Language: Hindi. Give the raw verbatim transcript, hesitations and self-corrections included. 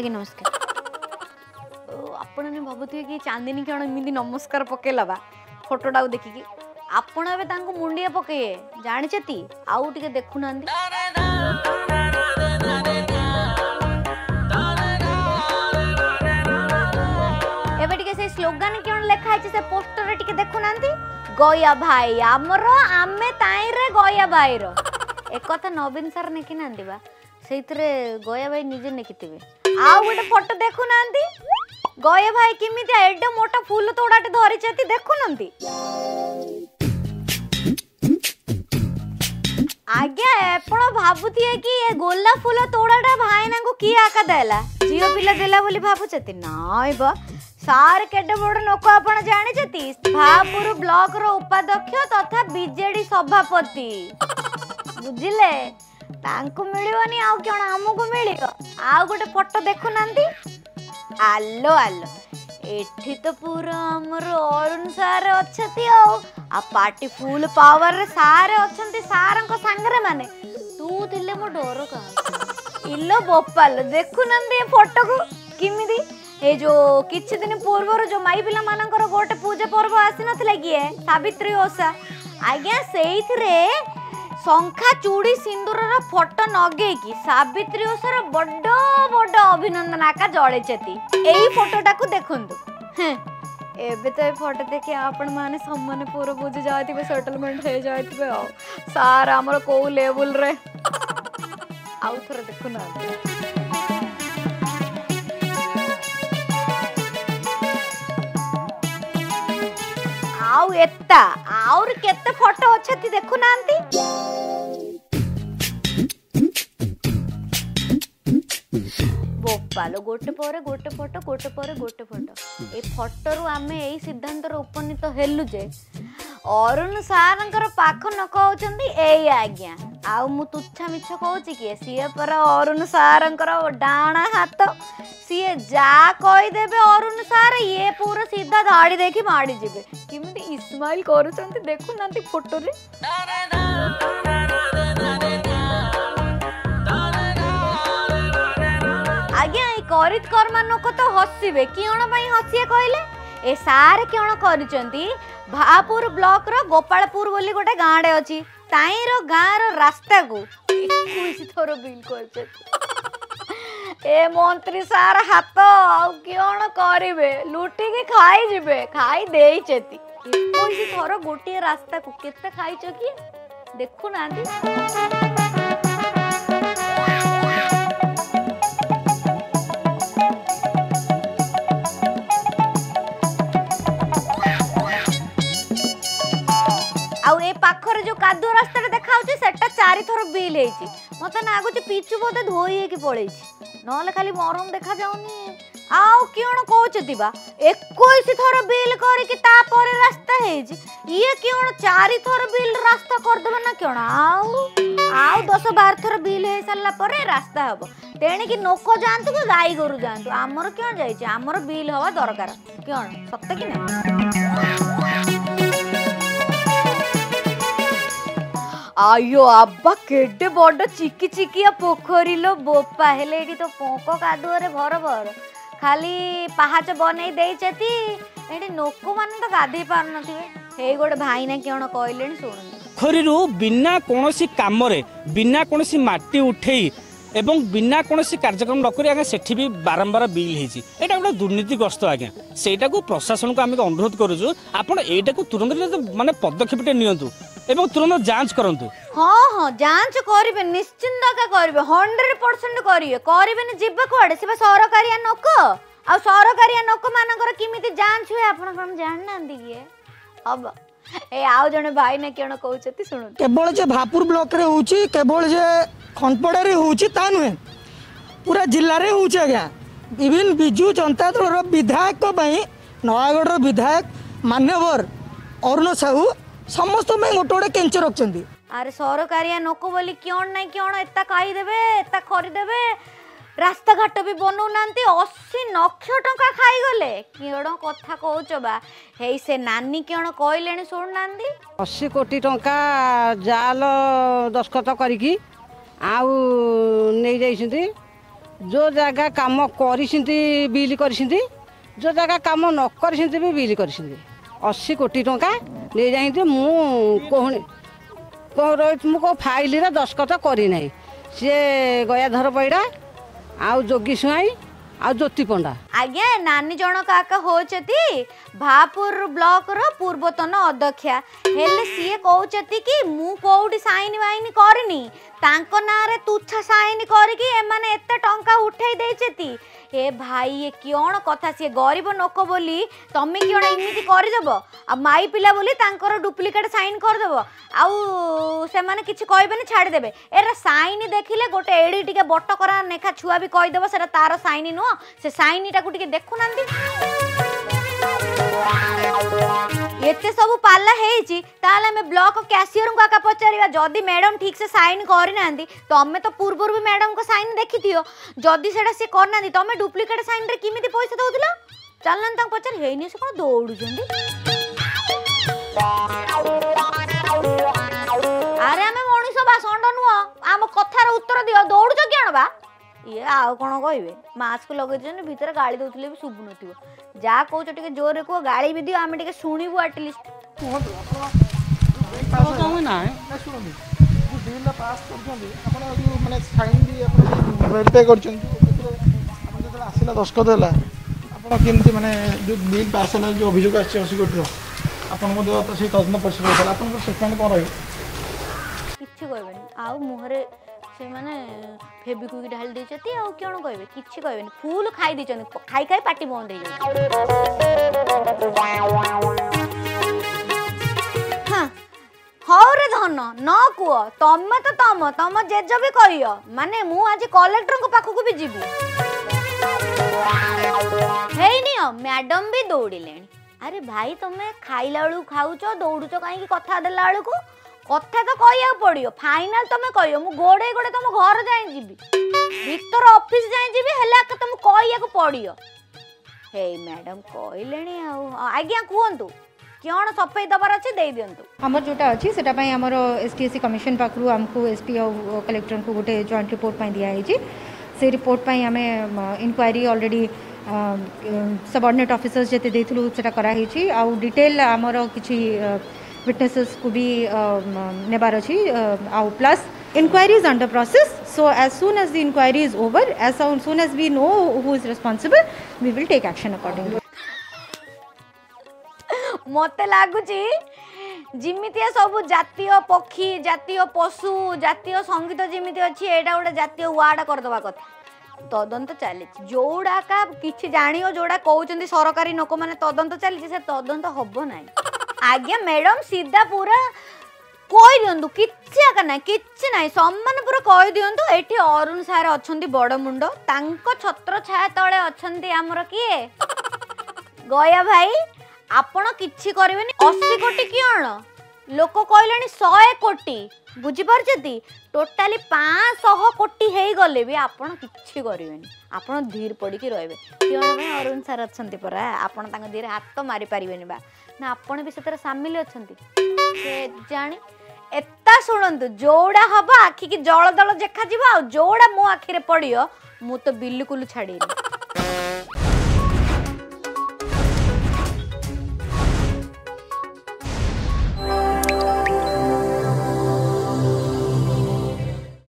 नमस्कार आपण ने भावुए कि चांदनी कौन एमती नमस्कार पकईला फोटोटा देखिकी आपण एवं मुंडिया पकईए जाणी आउ टे देखुना स्लोगान कौन लिखाई से पोस्टर टे देखुना गया भाई आमर आमे ताईरे गया भाईर एक कथा नवीन सर नेकी ना से गया भाई निजे नेकिवे आ गोटे फोटो देखु ना गया भाई किमी एडे मोटा फूल तोड़ाटे धरी देखुना आज्ञा आपण भावुए कि गोला फूल तोड़ाटा भाईना को किए आका देला झील पिला देला बोली भावुचती नाई बा सार केडे बड़ लोक आपण जानी भापुर ब्लॉक रो उपाध्यक्ष तथा बीजेडी सभापति बुझिले तांको मिलवनी आउ कौन आमको मिल आउ गोटे फोटो देखुना आलो आलो एठी तो पूरा आमर अरुण सार अच्छा आ पार्टी फुल पावर सारे अच्छा सारंको सांगरे माने तू थिले मो डर का इलो बोपाल देखुना फोटो को किमिदी ए जो किछि दिन पूर्व जो माई पिला मानकर गोटे पूजा पर्व आसी नथिला किए सावित्री ओषा आज्ञा सेइथरे शंखा चूड़ी सिंदूर फोटो नगे की सावित्री ओषार बड़ बड़ अभिनंदन आका जड़े यही फोटोटा को देखु एबे तो ये फोटो देखे आपण माने सम्मान पूरा बुझे जाए सेटलमेंट हो जाए सार आमर कौ लेवल रे आउ थोड़ा देखुना आउ एता आउर केते फोटो अच्छा देखु ना बोपालो गोटे पर गोटे फोटो गोटे पर गोटे फोटो ए फोटो रु आमे एई सिद्धांत रो उपनीत हेलु जे अरुण सारंकर पाख न कहउचंदी एई आज्ञा आउ मु तुच्छा मिछ कहउची कि सीए पर अरुण सारंकर डाणा हाथ सीए जा कहि देबे अरुण सार ये पूरा सीधा धाड़ी देखि माड़ी जिवे किमिति इस्माइल करूचंती देखु नांती फोटो रे आज्ञा ए करित कर्मन को तो हसीबे किण भाई हसिए कहले ए सार किण करिचंती भापुर ब्लॉक रो गोपालपुर बोली गोटे गाँडे अच्छी ताई रो गाँव रो रास्ता को थोड़ा बिल कर ए मंत्री सार हाथ आण करे लुटिकी खाई जीवे खाई दे थर गोटे रास्ता को केते खाई कि देखुना पाखर जो कादु रास्ता देखा सेटा चारि थर बिल होती मत लगुच पिचु बोधे धोई हो पड़े ना खाली मरम देखा जाऊनी आउ कौन कौचती एक थर बिल करके रास्ता ये कौन चारि थर बिल रास्ता करदेव ना कौन आउ दस बार थर बिल हो सारापर रास्ता हम तेणिकी नोक जातु कि गाई गोरू जातु आमर क्यों जामर बिल हवा दरकार कौन सत्य कि ना आयो आब्बा केडे बड़ चिकी चिकिया पोखरी लो बोपा हेले एटी तो पोक कादुरे भर भर खाली पहाच बनई देइचेती एटी नोको माने तो गाधे पार नथिबे हे गोडे भाई ना केण कहलेन सुनु पोखरी रो बिना कोनोसी काम रे बिना कोनोसी माटी उठेई एवं बिना कोनोसी कार्यक्रम नकरी आगे सेठी भी बारंबार बिल हेची एटा गोडे दुर्नीतिग्रस्त आगे सेटा को प्रशासन को आमे अनुरोध करूजु आपण एटा को तुरंत माने पदक्षेपटे नियंतु एवं तुरंत जांच करंतु हाँ हाँ जांच करिवे निश्चिंत का करिवे हंड्रेड परसेंट करिवे करिवेन जिबा कोडे सिबा सरकारिया नोक आ सरकारिया नोक मानकर किमिति जांच होय आपण हम जान नांदी ये अब ए आउ जने भाई ने केण कहउचती सुनु केवल जे भापुर ब्लॉक रे होउची केवल जे खंडपडा रे होउची ता नहे पूरा जिल्ला रे होउची आज्ञा विभिन्न बिजू जनता दल रो विधायक पई नवागढ़ रो विधायक मान्यवर अरुण साहू समस्त में गोटे गोटे केंच रखुंत अरे सरकारिया नोको बोली क्यों ना क्यों एता खाई देबे एता खरी देबे रास्ता घाट भी बनौ नांती अस्सी लक्ष टका खाई गले केड़ कथा कहउछ बा हे से नानी केण कहलेनी सुन नांदी अस्सी कोटी टका जाल दस्खत करिकी आउ नै जाइसिंती जो जगह कम बिल कर जो जगह कम नक बिल कर अशी कोटी टंका ले जाती मुझे फाइल दस्खत करना सी गयाधर पैड़ा आ जोगी स्वाई आ ज्योति पंडा आज्ञा नानी जनक आका होचती भापुर ब्लॉक रो पूर्वतन अध्यक्षा हेले सीए कहउचती कि मु कोउडी साइन वाइन करनी तांको नारे तुच्छा साइन करके एमाने एते टंका उठाई देचेती ए भाई ये कियोण कथा सी गरीब नोक बोली तमे कियोण इमिति कर देबो आ माई पिला बोली तांकर डुप्लीकेट साइन कर देबो आउ से माने किछ कहबेने छाड़ देबे एरा साइन देखिले गोटे एडी टिके बट करा नेखा छुआ भी कहि देबो सेरा तारो साइन नो से साइन इटा गुटिके देखु नांदी एते सब पाला हेची ताले में ब्लॉक कैशियर को आका पचारिबा जदी मैडम ठीक से साइन करनांदी तमे तो पूर्वर भी मैडम को साइन देखि दियो जदी सेडा से करनांदी तमे डुप्लीकेट साइन रे किमिति पैसा दउदिला चलन त पचार हेनी से कोन दौड़ु जंदी अरे हमें मणिष बा संड नुओ हम कथा रे उत्तर दियो दौड़ु जो केन बा ये आउ कोन कहबे मास्क लगे जन भीतर गाली दउतले भी सुबु नथिबो जा कहो टिके जोर रे को गाड़ी भी दियो आमे टिके सुनिबो एटलीस्ट तो कहू ना ना सुनबी जो बिल ला पास कर जंदी आपण माने साइन भी आपण वेरीफाई कर जंदी आपण जब आसीला दस्खत देला आपण केमती माने जो बिल पास होला जो अभियोग आछी असी कोटरो आपण को देवा तो से तदन परिसर होला आपण को सेकंड कोन रहयो किछि कहबे आउ मुहरे से माने फेबिकुक ढाल देचती आ कोन कहबे किछि कहबे फूल खाई देचन खाई खाई पार्टी बंद हे हां होरे धन न कुओ तमे तो तम तम जेजो भी कहियो माने मु आज कलेक्टर को पाखु को भी जीबी हेई नियो मैडम भी दौड़िलेनी अरे भाई तमे खाइला बळु खाउचो दौड़ुचो काई की कथा देला बळु को कथा तो कहिया पड़ियो फाइनल तमे कहियो मु गोडे गोडे तम घर जाय जीबी भीतर ऑफिस जाय जीबी हला के तम कहिया को पड़ियो हे मैडम कइलेनी आ आज्ञा कोंतु क्यों सफाई दबार अच्छे दे दिंतु हमर जोटा अच्छी सेटा पई हमर एसटीएससी कमिशन पाखरु हमको एसपी और कलेक्टर को गोटे जॉइंट रिपोर्ट पई दिया है जी से रिपोर्ट पई हमें इंक्वायरी ऑलरेडी सबऑर्डिनेट ऑफिसर्स जते देथलु सेटा करा हे छी आ डिटेल हमर किछि विटनेसेस को भी नेबार अच्छी आउ plus inquiry is under process so as soon as the inquiry is over as soon as we know who is responsible we will take action accordingly मत लगुच जिमिया सब जातीय पक्षी जातीय पशु जातीय संगीत जमी अच्छी यहाँ गोटे जातीय वार्ड करदे कथा तदंत चली जोड़ा का किसी जाणी जोड़ा कहते सरकारी लोक मैंने तदंत चली से तदंत हम ना आज्ञा मैडम सीधा पूरा कह दिंतु किसी आका ना कि सम्मान पूरा कह दिंतु ये अरुण सार अच्छा बड़ मुंड छत्र छाया तले अच्छा आमर किए गया भाई आपण किसी करें अस्सी कोटी किण लोक कहले सौ कोटी बुझीपी टोटाली पाँच सौ कोटी हो गले भी आपड़ किसी करें आपड़ धीर पड़ी रे कि अरुण सार अच्छा परा आपड़ धीरे हाथ मारी पारे बा ना आपण भी से सामिल अच्छा जाणी एता शुणु जोड़ा हम आखिकी जलदल देखा जोड़ा मो आखिरे पड़ो मु तो बिल्कुल छाड़ी